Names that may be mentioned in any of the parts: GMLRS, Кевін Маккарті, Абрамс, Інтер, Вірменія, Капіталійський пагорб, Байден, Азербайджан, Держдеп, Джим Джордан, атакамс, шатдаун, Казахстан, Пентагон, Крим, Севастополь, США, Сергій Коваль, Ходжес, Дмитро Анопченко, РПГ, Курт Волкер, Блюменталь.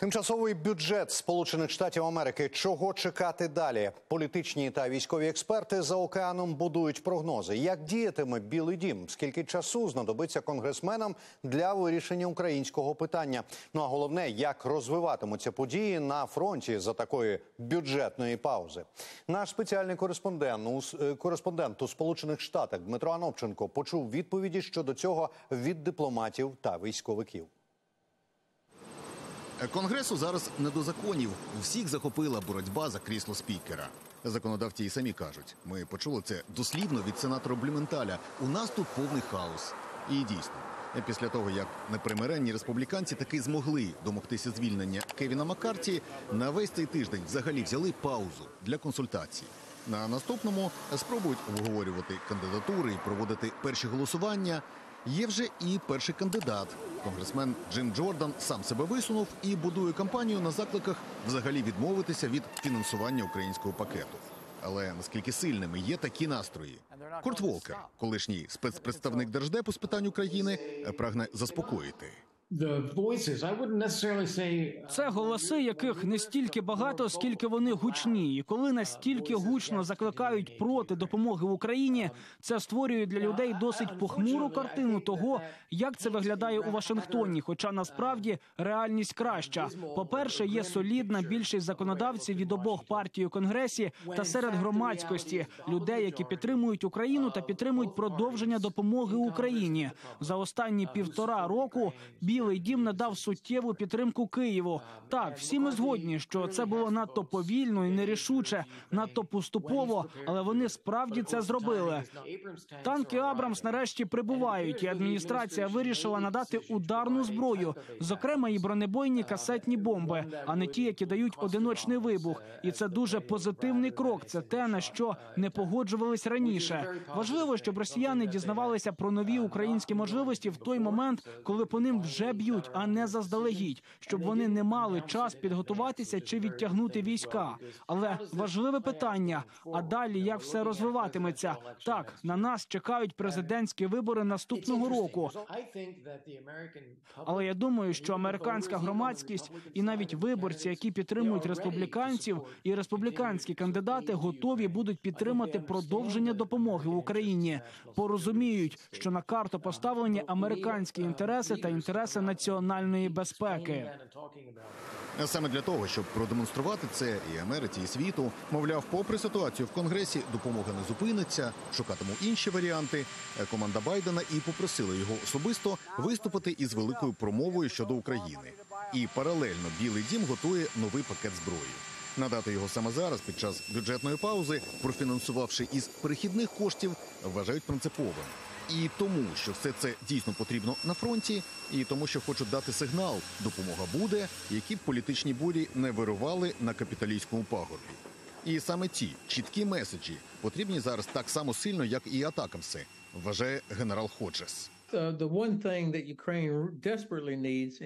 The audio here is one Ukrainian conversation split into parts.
Тимчасовий бюджет Сполучених Штатів Америки. Чого чекати далі? Політичні та військові експерти за океаном будують прогнози. Як діятиме Білий дім? Скільки часу знадобиться конгресменам для вирішення українського питання? Ну а головне, як розвиватимуться події на фронті за такої бюджетної паузи? Наш спеціальний кореспондент у Сполучених Штатах Дмитро Анопченко почув відповіді щодо цього від дипломатів та військовиків. Конгресу зараз не до законів. Усіх захопила боротьба за крісло спікера. Законодавці і самі кажуть. Ми почули це дослівно від сенатора Блюменталя. У нас тут повний хаос. І дійсно, після того, як непримиренні республіканці таки змогли домогтися звільнення Кевіна Маккарті, на весь цей тиждень взагалі взяли паузу для консультацій. На наступному спробують обговорювати кандидатури і проводити перші голосування. Є вже і перший кандидат. Конгресмен Джим Джордан сам себе висунув і будує кампанію на закликах взагалі відмовитися від фінансування українського пакету. Але наскільки сильними є такі настрої? Курт Волкер, колишній спецпредставник Держдепу з питань України, прагне заспокоїти. Це голоси, яких не стільки багато, скільки вони гучні. І коли настільки гучно закликають проти допомоги в Україні, це створює для людей досить похмуру картину того, як це виглядає у Вашингтоні. Хоча насправді реальність краща. По-перше, є солідна більшість законодавців від обох партій у Конгресі та серед громадськості. Людей, які підтримують Україну та підтримують продовження допомоги Україні. За останні 1,5 року Білий дім надав суттєву підтримку Києву. Так, всі ми згодні, що це було надто повільно і нерішуче, надто поступово, але вони справді це зробили. Танки «Абрамс» нарешті прибувають, і адміністрація вирішила надати ударну зброю, зокрема і бронебойні касетні бомби, а не ті, які дають одиночний вибух. І це дуже позитивний крок, це те, на що не погоджувались раніше. Важливо, щоб росіяни дізнавалися про нові українські можливості в той момент, коли по ним вже б'ють, а не заздалегідь, щоб вони не мали час підготуватися чи відтягнути війська. Але важливе питання, а далі як все розвиватиметься? Так, на нас чекають президентські вибори наступного року. Але я думаю, що американська громадськість і навіть виборці, які підтримують республіканців, і республіканські кандидати готові будуть підтримати продовження допомоги в Україні. Порозуміють, що на карту поставлені американські інтереси та інтереси національної безпеки. Саме для того, щоб продемонструвати це і Америці, і світу, мовляв, попри ситуацію в Конгресі, допомога не зупиниться, шукатиму інші варіанти, команда Байдена і попросила його особисто виступити із великою промовою щодо України. І паралельно Білий дім готує новий пакет зброї. Надати його саме зараз, під час бюджетної паузи, профінансувавши із перехідних коштів, вважають принциповим. І тому, що все це дійсно потрібно на фронті, і тому, що хочуть дати сигнал «допомога буде», які б політичні бурі не вирували на капіталійському пагорбі. І саме ці чіткі меседжі потрібні зараз так само сильно, як і атакамси, вважає генерал Ходжес.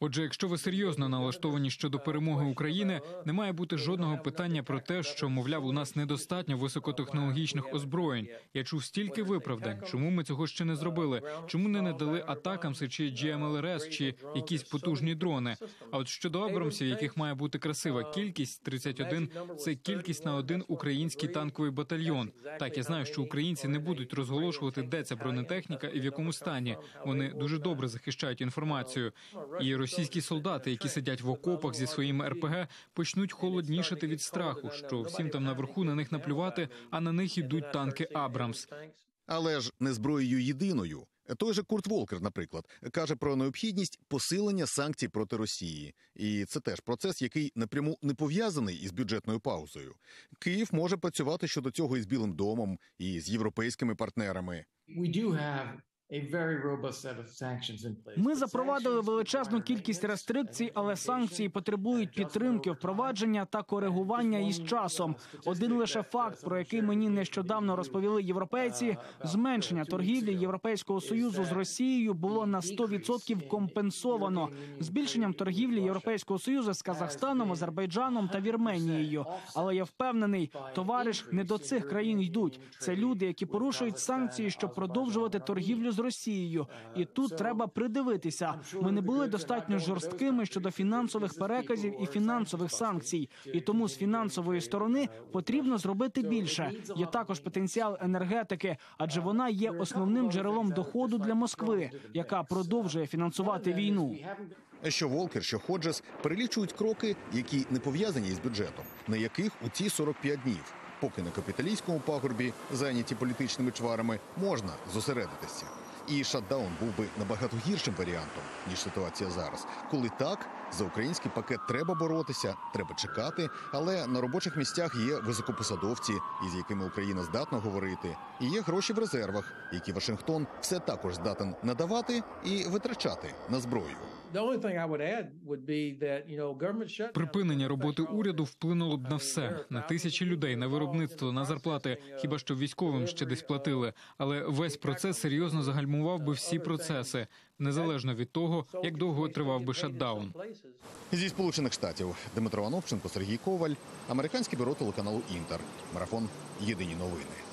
Отже, якщо ви серйозно налаштовані щодо перемоги України, не має бути жодного питання про те, що, мовляв, у нас недостатньо високотехнологічних озброєнь. Я чув стільки виправдань, чому ми цього ще не зробили, чому не надали атакамси чи GMLRS, чи якісь потужні дрони. А от щодо абрамсів, яких має бути красива кількість, 31 – це кількість на один український танковий батальйон. Так, я знаю, що українці не будуть розголошувати, де ця бронетехніка і в якому стані. Вони дуже добре захищають інформацію. І російські солдати, які сидять в окопах зі своїми РПГ, почнуть холоднішати від страху, що всім там наверху на них наплювати, а на них ідуть танки «Абрамс». Але ж не зброєю єдиною. Той же Курт Волкер, наприклад, каже про необхідність посилення санкцій проти Росії. І це теж процес, який напряму не пов'язаний із бюджетною паузою. Київ може працювати щодо цього і з Білим домом, і з європейськими партнерами. Ми запровадили величезну кількість рестрикцій, але санкції потребують підтримки, впровадження та коригування із часом. Один лише факт, про який мені нещодавно розповіли європейці, зменшення торгівлі Європейського Союзу з Росією було на 100% компенсовано збільшенням торгівлі Європейського Союзу з Казахстаном, Азербайджаном та Вірменією. Але я впевнений, товариш, не до цих країн йдуть. Це люди, які порушують санкції, щоб продовжувати торгівлю з Росією. І тут треба придивитися. Ми не були достатньо жорсткими щодо фінансових переказів і фінансових санкцій. І тому з фінансової сторони потрібно зробити більше. Є також потенціал енергетики, адже вона є основним джерелом доходу для Москви, яка продовжує фінансувати війну. Що Волкер, що Ходжес перелічують кроки, які не пов'язані з бюджетом, на яких у ці 45 днів, поки на капіталійському пагорбі, зайняті політичними чварами, можна зосередитися. І шатдаун був би набагато гіршим варіантом, ніж ситуація зараз. Коли так, за український пакет треба боротися, треба чекати, але на робочих місцях є високопосадовці, із якими Україна здатна говорити, і є гроші в резервах, які Вашингтон все також здатен надавати і витрачати на зброю. Припинення роботи уряду вплинуло б на все. На тисячі людей, на виробництво, на зарплати. Хіба що військовим ще десь платили. Але весь процес серйозно загальмував би всі процеси, незалежно від того, як довго тривав би шатдаун. Зі Сполучених Штатів Дмитро Анопченко, Сергій Коваль, Американське бюро телеканалу «Інтер». Марафон «Єдині новини».